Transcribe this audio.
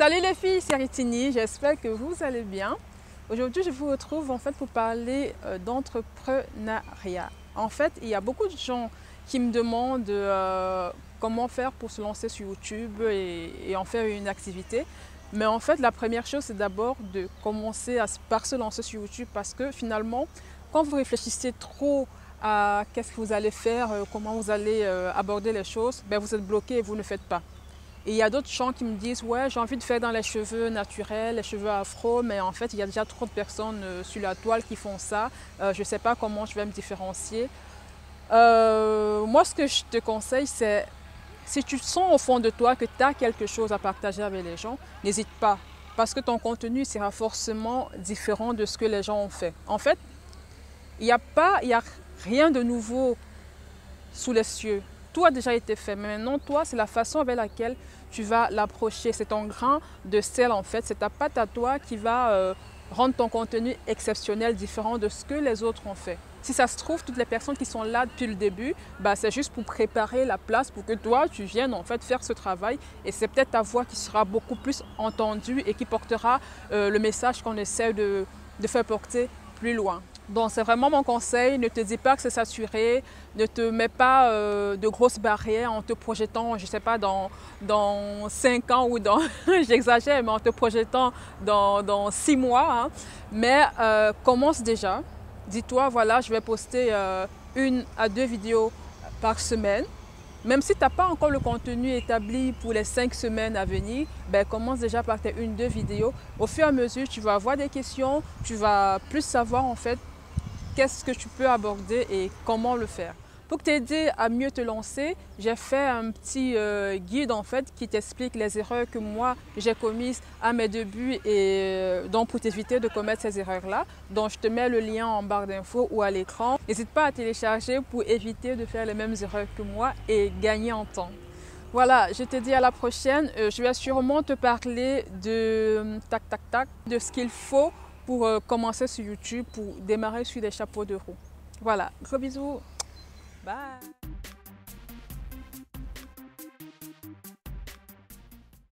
Salut les filles, c'est Ritini, j'espère que vous allez bien. Aujourd'hui, je vous retrouve en fait pour parler d'entrepreneuriat. En fait, il y a beaucoup de gens qui me demandent comment faire pour se lancer sur YouTube et en faire une activité. Mais en fait, la première chose, c'est d'abord de commencer par se lancer sur YouTube parce que finalement, quand vous réfléchissez trop à qu'est-ce que vous allez faire, comment vous allez aborder les choses, ben vous êtes bloqué et vous ne faites pas. Et il y a d'autres gens qui me disent « Ouais, j'ai envie de faire dans les cheveux naturels, les cheveux afro, mais en fait, il y a déjà trop de personnes sur la toile qui font ça. Je ne sais pas comment je vais me différencier. » Moi, ce que je te conseille, c'est si tu sens au fond de toi que tu as quelque chose à partager avec les gens, n'hésite pas, parce que ton contenu sera forcément différent de ce que les gens ont fait. En fait, il n'y a rien de nouveau sous les cieux. Tout a déjà été fait, mais maintenant, toi, c'est la façon avec laquelle tu vas l'approcher. C'est ton grain de sel, en fait. C'est ta patte à toi qui va rendre ton contenu exceptionnel, différent de ce que les autres ont fait. Si ça se trouve, toutes les personnes qui sont là depuis le début, bah, c'est juste pour préparer la place pour que toi, tu viennes en fait faire ce travail. Et c'est peut-être ta voix qui sera beaucoup plus entendue et qui portera le message qu'on essaie de faire porter plus loin. Donc c'est vraiment mon conseil, ne te dis pas que c'est saturé, ne te mets pas de grosses barrières en te projetant, je ne sais pas, dans 5 ans ou dans, j'exagère, mais en te projetant dans 6 mois. Hein. Mais commence déjà, dis-toi, voilà, je vais poster 1 à 2 vidéos par semaine. Même si tu n'as pas encore le contenu établi pour les 5 semaines à venir, ben commence déjà par tes 1-2 vidéos. Au fur et à mesure, tu vas avoir des questions, tu vas plus savoir en fait qu'est-ce que tu peux aborder et comment le faire. Pour t'aider à mieux te lancer, j'ai fait un petit guide en fait qui t'explique les erreurs que moi j'ai commises à mes débuts et donc pour t'éviter de commettre ces erreurs-là. Donc je te mets le lien en barre d'infos ou à l'écran. N'hésite pas à télécharger pour éviter de faire les mêmes erreurs que moi et gagner en temps. Voilà, je te dis à la prochaine. Je vais sûrement te parler de ce qu'il faut pour commencer sur YouTube, pour démarrer sur des chapeaux de roue. Voilà, gros bisous. Bye.